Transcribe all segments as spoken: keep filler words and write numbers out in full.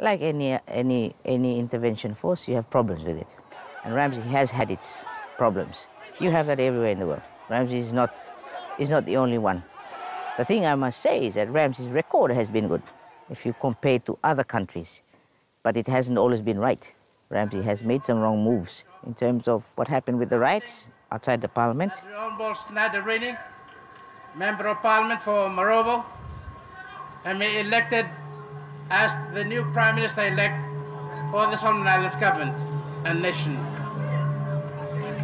Like any, any, any intervention force, you have problems with it. And RAMSI has had its problems. You have that everywhere in the world. RAMSI is not, is not the only one. The thing I must say is that RAMSI's record has been good, if you compare it to other countries. But it hasn't always been right. RAMSI has made some wrong moves in terms of what happened with the riots outside the parliament. Bolsonaro reading, Member of Parliament for Marovo, and be elected as the new Prime Minister-elect for the Solomon Islands government and nation.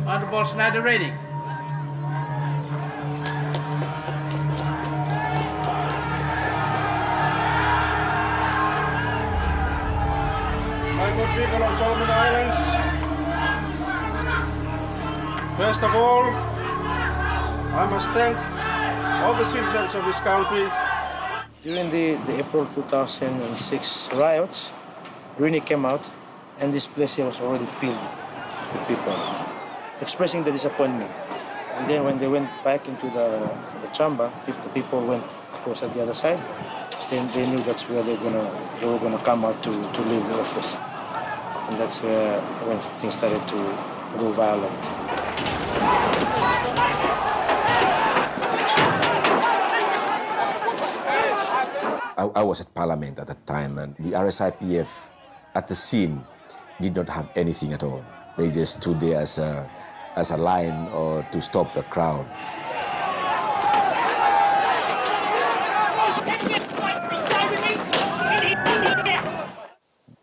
Honourable Bolsonaro reading. My good people of Solomon Islands, first of all, I must thank all the citizens of this country. During the, the April two thousand six riots, Guinea came out and this place here was already filled with people, expressing the disappointment. And then when they went back into the, the chamber, people, the people went across at the other side. Then they knew that's where they were gonna, they were gonna come out to, to leave the office. And that's where when things started to go violent. I was at Parliament at that time, and the R S I P F at the scene did not have anything at all. They just stood there as a, as a line or to stop the crowd.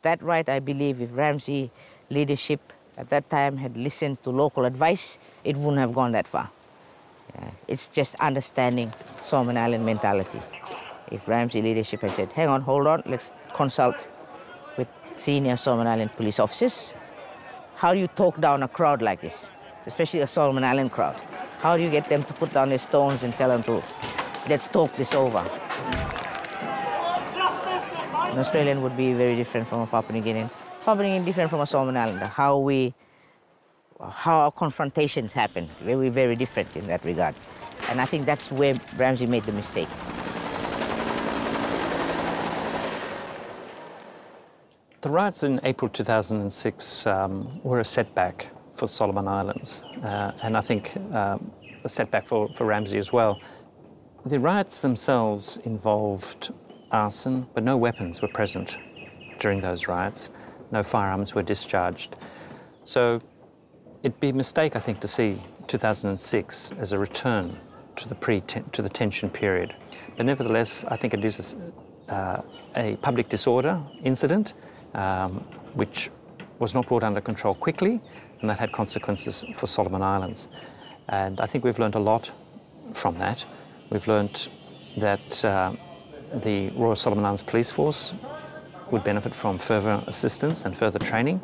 That right, I believe, if RAMSI leadership at that time had listened to local advice, it wouldn't have gone that far. Yeah. It's just understanding Solomon Island mentality. If RAMSI leadership had said, hang on, hold on, let's consult with senior Solomon Island police officers. How do you talk down a crowd like this, especially a Solomon Island crowd? How do you get them to put down their stones and tell them to, let's talk this over? An Australian would be very different from a Papua New Guinean. Papua New Guinean different from a Solomon Islander. How we, how our confrontations happen, we're very different in that regard. And I think that's where RAMSI made the mistake. The riots in April two thousand six um, were a setback for Solomon Islands, uh, and I think uh, a setback for, for RAMSI as well. The riots themselves involved arson, but no weapons were present during those riots. No firearms were discharged. So it'd be a mistake, I think, to see two thousand six as a return to the, pre to the tension period. But nevertheless, I think it is a, uh, a public disorder incident, Um, which was not brought under control quickly, and that had consequences for Solomon Islands. And I think we've learned a lot from that. We've learned that uh, the Royal Solomon Islands Police Force would benefit from further assistance and further training.